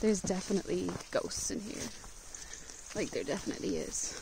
There's definitely ghosts in here. Like, there definitely is.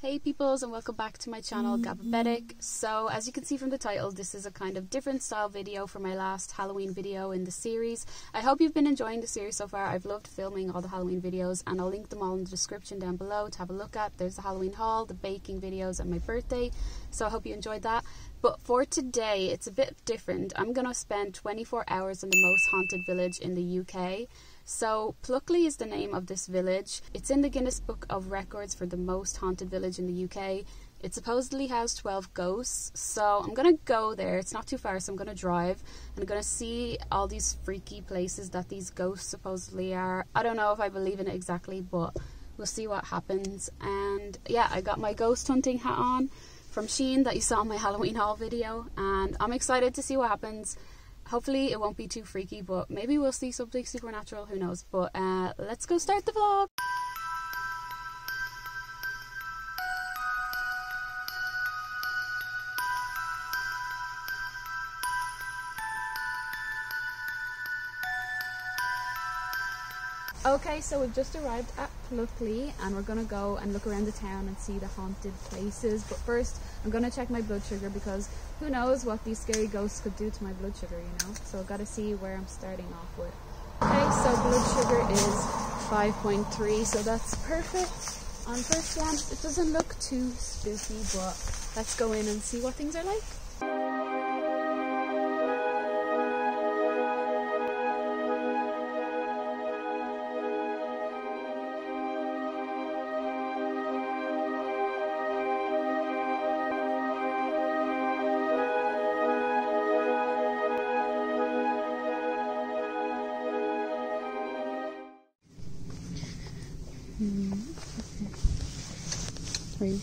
Hey peoples, and welcome back to my channel Gabbabetic. So as you can see from the title, this is a kind of different style video for my last Halloween video in the series. I hope you've been enjoying the series so far. I've loved filming all the Halloween videos, and I'll link them all in the description down below to have a look at. There's the Halloween haul, the baking videos, and my birthday, so I hope you enjoyed that. But for today, it's a bit different. I'm gonna spend 24 hours in the most haunted village in the UK. So Pluckley is the name of this village. It's in the Guinness Book of Records for the most haunted village in the UK. It supposedly has 12 ghosts, so I'm gonna go there. It's not too far, so I'm gonna drive, and I'm gonna see all these freaky places that these ghosts supposedly are. I don't know if I believe in it exactly, but we'll see what happens. And yeah, I got my ghost hunting hat on from Shein that you saw in my Halloween haul video, and I'm excited to see what happens. Hopefully it won't be too freaky, but maybe we'll see something supernatural, who knows. But let's go start the vlog! Okay, so we've just arrived at Pluckley, and we're gonna go and look around the town and see the haunted places. But first, I'm gonna check my blood sugar, because who knows what these scary ghosts could do to my blood sugar, you know? So I've gotta see where I'm starting off with. Okay, so blood sugar is 5.3, so that's perfect. On first glance, it doesn't look too spooky, but let's go in and see what things are like. Really?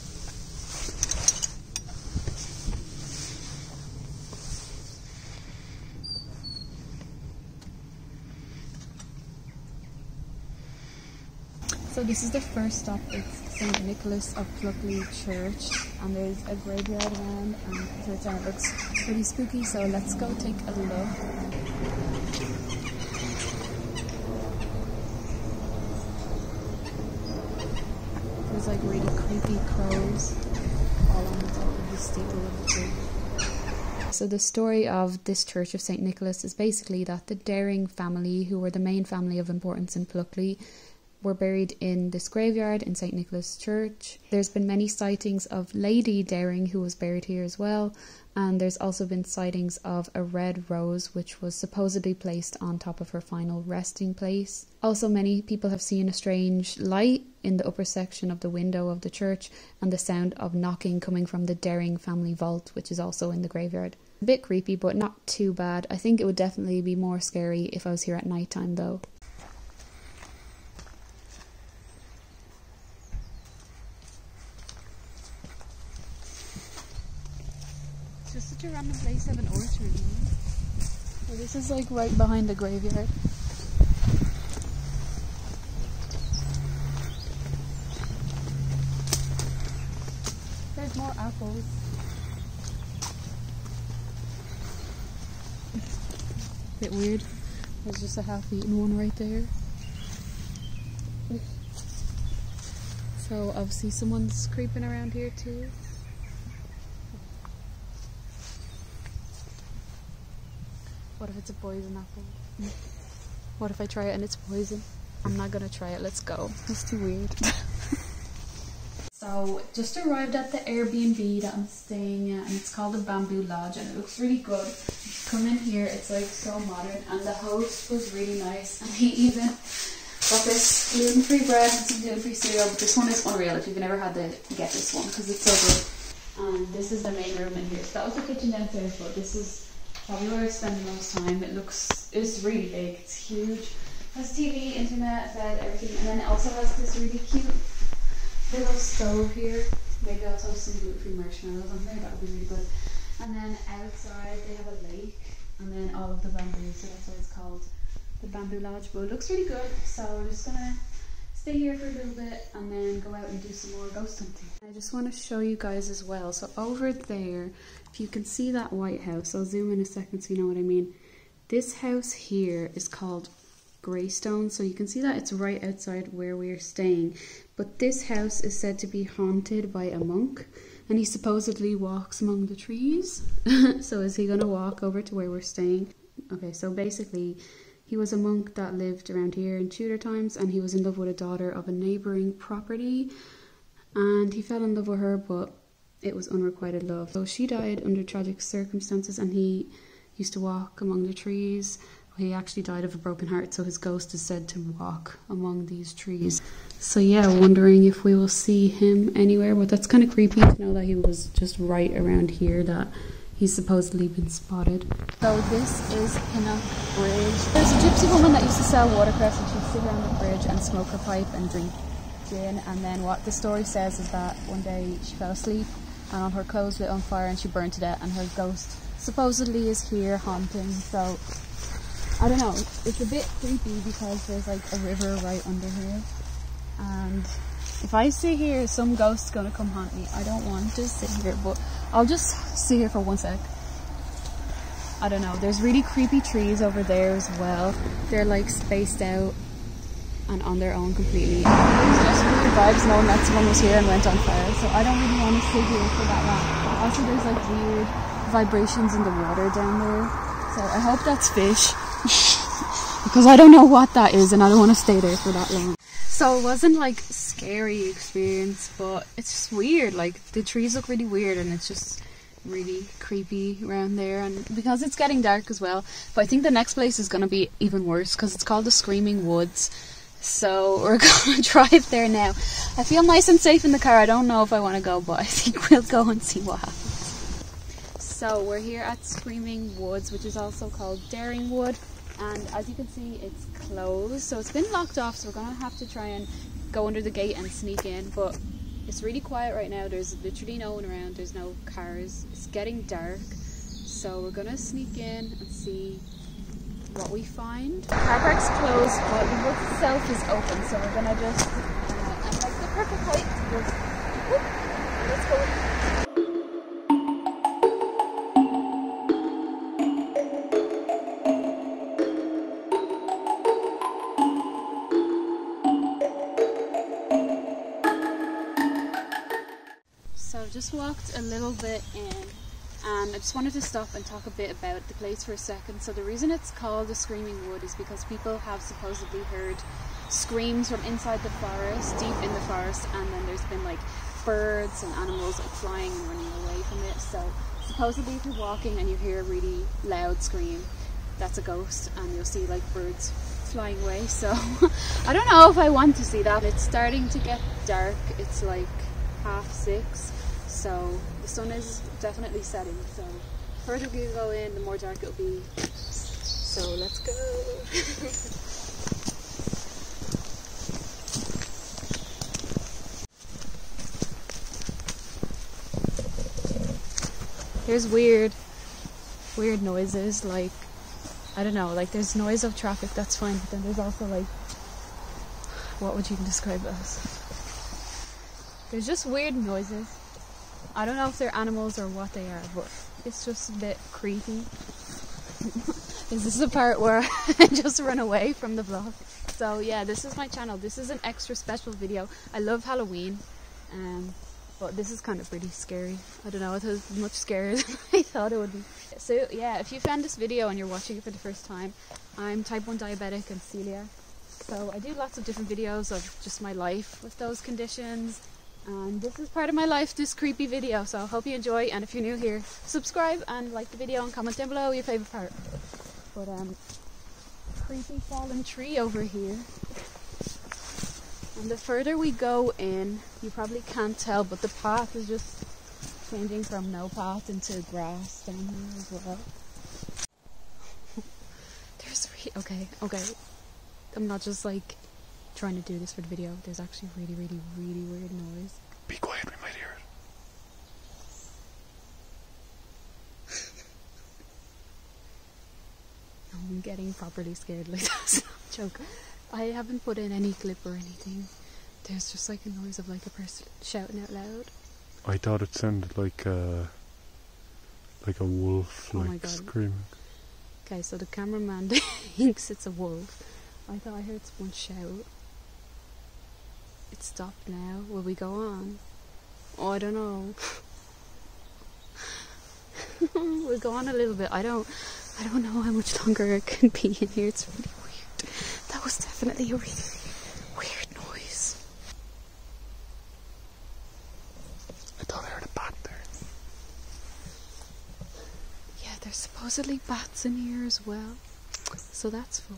So this is the first stop. It's St. Nicholas of Pluckley Church, and there's a graveyard around, and the church, and it looks pretty spooky, so let's go take a look. There's like really creepy crows all on the top of the steeple of the church. So the story of this church of St. Nicholas is basically that the Dering family, who were the main family of importance in Pluckley, were buried in this graveyard in St. Nicholas Church. There's been many sightings of Lady Dering, who was buried here as well, and there's also been sightings of a red rose, which was supposedly placed on top of her final resting place. Also, many people have seen a strange light in the upper section of the window of the church, and the sound of knocking coming from the Dering family vault, which is also in the graveyard. A bit creepy, but not too bad. I think it would definitely be more scary if I was here at night time though. Such a random place to have an orchard. So this is like right behind the graveyard. There's more apples. Bit weird. There's just a half-eaten one right there. So obviously someone's creeping around here too. What if it's a poison apple? What if I try it and it's poison? I'm not gonna try it, let's go. That's too weird. So, just arrived at the Airbnb that I'm staying at, and it's called the Bamboo Lodge, and it looks really good. Come in here, it's like so modern, and the host was really nice, and he even got this gluten-free bread and some gluten-free cereal, but this one is unreal. If you've never had it, get this one, because it's so good. And this is the main room in here. So that was the kitchen downstairs, but this is probably where I spend the most time. It's really big, it's huge. It has TV, internet, bed, everything, and then it also has this really cute little stove here. Maybe I'll toast some gluten-free marshmallows on there, that would be really good. And then outside they have a lake, and then all of the bamboo, so that's why it's called the Bamboo Lodge, but it looks really good, so we're just gonna stay here for a little bit and then go out and do some more ghost hunting. I just want to show you guys as well. So over there, if you can see that white house, I'll zoom in a second so you know what I mean. This house here is called Greystone, so you can see that it's right outside where we are staying. But this house is said to be haunted by a monk, and he supposedly walks among the trees. So is he gonna walk over to where we're staying? Okay, so basically he was a monk that lived around here in Tudor times, and he was in love with a daughter of a neighbouring property, and he fell in love with her, but it was unrequited love. So she died under tragic circumstances, and he used to walk among the trees. He actually died of a broken heart, so his ghost is said to walk among these trees. So yeah, wondering if we will see him anywhere, but that's kind of creepy to know that he was just right around here, that he's supposedly been spotted. So this is Pinnock Bridge. There's a gypsy woman that used to sell watercress, and she'd sit around the bridge and smoke her pipe and drink gin, and then what the story says is that one day she fell asleep and all her clothes lit on fire and she burned to death, and her ghost supposedly is here haunting. So I don't know, it's a bit creepy because there's like a river right under here, and if I sit here, some ghost's gonna come haunt me. I don't want to sit here, but I'll just sit here for one sec. I don't know, there's really creepy trees over there as well. They're like spaced out and on their own completely. It was just weird vibes knowing that someone was here and went on fire, so I don't really want to sit here for that long. Also there's like weird vibrations in the water down there, so I hope that's fish. Because I don't know what that is and I don't want to stay there for that long. So it wasn't like a scary experience, but it's just weird. Like the trees look really weird and it's just really creepy around there, and because it's getting dark as well. But I think the next place is going to be even worse because it's called the Screaming Woods. So we're going to drive there now. I feel nice and safe in the car. I don't know if I want to go, but I think we'll go and see what happens. So we're here at Screaming Woods, which is also called Dering Wood, and as you can see it's closed, so it's been locked off, so we're gonna have to try and go under the gate and sneak in, but it's really quiet right now. There's literally no one around, there's no cars, it's getting dark, so we're gonna sneak in and see what we find. The car park's closed, but the woods itself is open, so we're gonna just I'm like the perfect height. Let's go. Just walked a little bit in, and I just wanted to stop and talk a bit about the place for a second. So the reason it's called the Screaming Wood is because people have supposedly heard screams from inside the forest, deep in the forest, and then there's been like birds and animals like flying and running away from it. So supposedly if you're walking and you hear a really loud scream, that's a ghost, and you'll see like birds flying away. So I don't know if I want to see that. It's starting to get dark, it's like 6:30. So the sun is definitely setting, so the further we go in, the more dark it'll be. So let's go. There's weird noises, like, I don't know, like there's noise of traffic, that's fine, but then there's also like, what would you describe as? There's just weird noises. I don't know if they're animals or what they are, but it's just a bit creepy. This is the part where I just run away from the vlog. So yeah, this is my channel. This is an extra special video. I love Halloween, but this is kind of pretty scary. I don't know, it was much scarier than I thought it would be. So yeah, if you found this video and you're watching it for the first time, I'm type 1 diabetic and celiac. So I do lots of different videos of just my life with those conditions. And this is part of my life, this creepy video, so I hope you enjoy, and if you're new here, subscribe and like the video and comment down below your favourite part. But creepy fallen tree over here. And the further we go in, you probably can't tell, but the path is just changing from no path into grass down here as well. There's okay. I'm not just like trying to do this for the video. There's actually really weird noise. Be quiet, we might hear it. No, I'm getting properly scared like that's not a joke. I haven't put in any clip or anything. There's just like a noise of like a person shouting out loud. I thought it sounded like a wolf, like, oh my God, screaming. Okay, so the cameraman thinks it's a wolf. I thought I heard someone shout. It stopped now. Will we go on? Oh, I don't know. We'll go on a little bit. I don't know how much longer I can be in here. It's really weird. That was definitely a really weird noise. I thought I heard a bat there. Yeah, there's supposedly bats in here as well. So that's fun.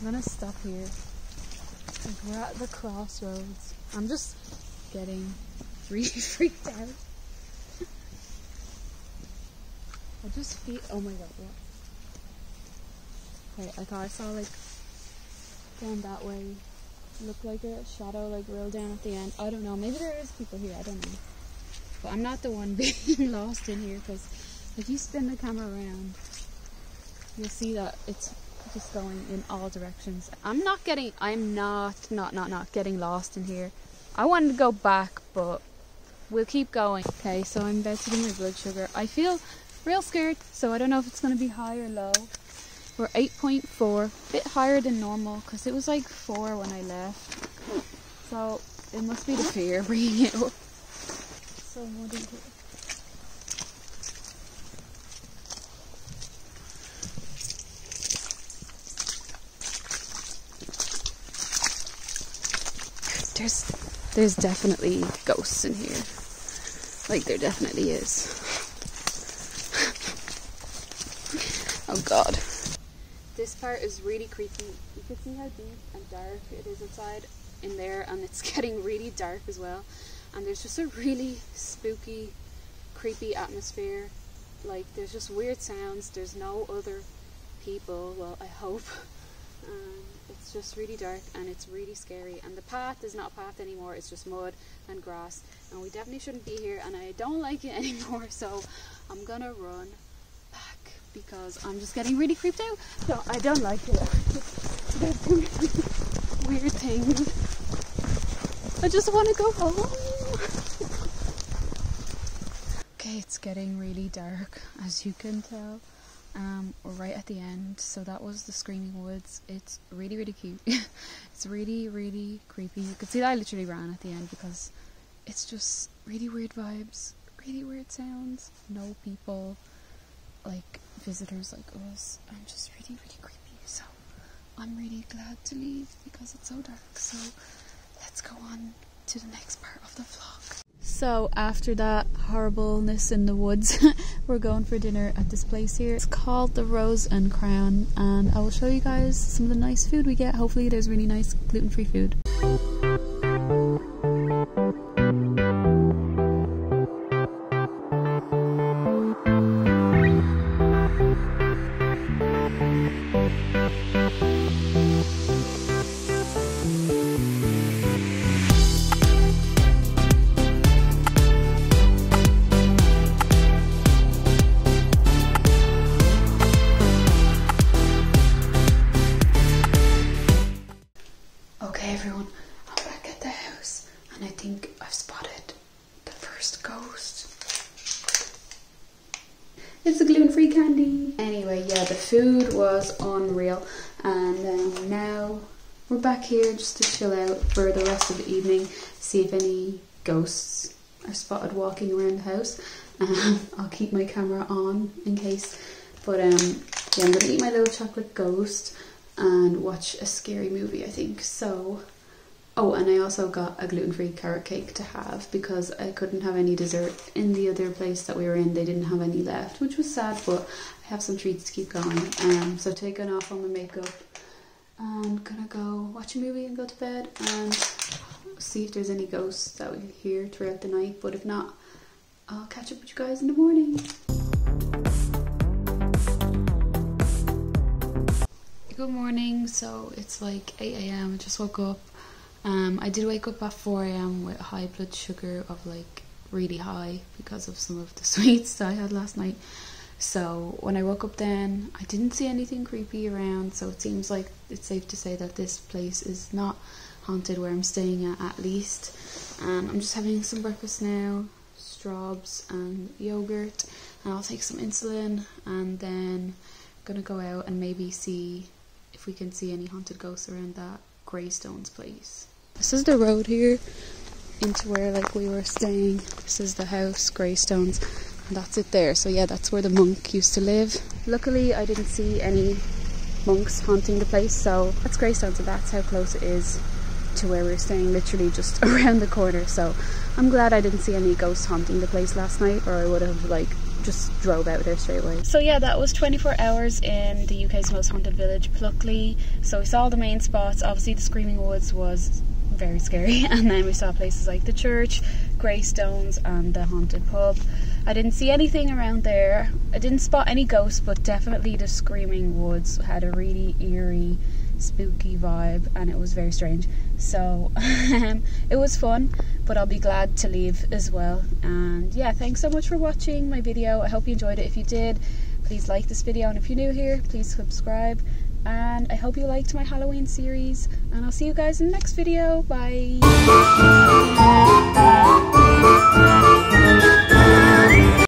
I'm gonna stop here. Like, we're at the crossroads. I'm just getting really freaked out. I just feel, oh my God, what? Wait, I thought I saw like down that way. Looked like a shadow like roll down at the end. I don't know, maybe there is people here, I don't know. But I'm not the one being lost in here, because if you spin the camera around, you'll see that it's just going in all directions. I'm not getting lost in here. I wanted to go back, but we'll keep going. Okay, so I'm about to do my blood sugar. I feel real scared, so I don't know if it's going to be high or low. We're 8.4, a bit higher than normal, because it was like 4 when I left. So it must be the fear bringing it up. So what is it? There's definitely ghosts in here. Like, there definitely is. Oh God. This part is really creepy. You can see how deep and dark it is inside in there, and it's getting really dark as well. And there's just a really spooky, creepy atmosphere. Like, there's just weird sounds. There's no other people. Well, I hope. It's just really dark and it's really scary, and the path is not a path anymore, it's just mud and grass, and we definitely shouldn't be here, and I don't like it anymore, so I'm gonna run back because I'm just getting really creeped out. So I don't like it. There's some weird things. I just want to go home. Okay, it's getting really dark, as you can tell. We're right at the end, so that was the Screaming Woods. It's really, really cute. It's really, really creepy. You could see that I literally ran at the end because it's just really weird vibes, really weird sounds, no people, like visitors like us, and just really, really creepy. So I'm really glad to leave because it's so dark. So let's go on to the next part of the vlog. So after that horribleness in the woods, we're going for dinner at this place here. It's called the Rose and Crown, and I will show you guys some of the nice food we get. Hopefully there's really nice gluten-free food. Food was unreal, and now we're back here just to chill out for the rest of the evening, see if any ghosts are spotted walking around the house. I'll keep my camera on in case, but yeah, I'm gonna eat my little chocolate ghost and watch a scary movie, I think. So oh, and I also got a gluten-free carrot cake to have because I couldn't have any dessert in the other place that we were in. They didn't have any left, which was sad, but I have some treats to keep going. So taking off all my makeup and gonna go watch a movie and go to bed and see if there's any ghosts that we hear throughout the night. But if not, I'll catch up with you guys in the morning. Good morning. So it's like 8 AM, I just woke up. I did wake up at 4 AM with high blood sugar of like really high because of some of the sweets that I had last night. So when I woke up then, I didn't see anything creepy around, so it seems like it's safe to say that this place is not haunted where I'm staying at least. And I'm just having some breakfast now, straws and yogurt, and I'll take some insulin, and then I'm gonna go out and maybe see if we can see any haunted ghosts around that Greystone's place. This is the road here into where like we were staying. This is the house, Greystone's. And that's it there. So yeah, that's where the monk used to live. Luckily I didn't see any monks haunting the place, so that's Greystone. So that's how close it is to where we're staying, literally just around the corner. So I'm glad I didn't see any ghosts haunting the place last night, or I would have like just drove out there straight away. So yeah, that was 24 hours in the UK's most haunted village, Pluckley. So we saw the main spots. Obviously the Screaming Woods was very scary, and then we saw places like the church, Greystones and the haunted pub. I didn't see anything around there. I didn't spot any ghosts, but definitely the Screaming Woods had a really eerie, spooky vibe, and it was very strange. So it was fun, but I'll be glad to leave as well. And yeah, thanks so much for watching my video. I hope you enjoyed it. If you did, please like this video, and if you're new here, please subscribe. And I hope you liked my Halloween series, and I'll see you guys in the next video. Bye.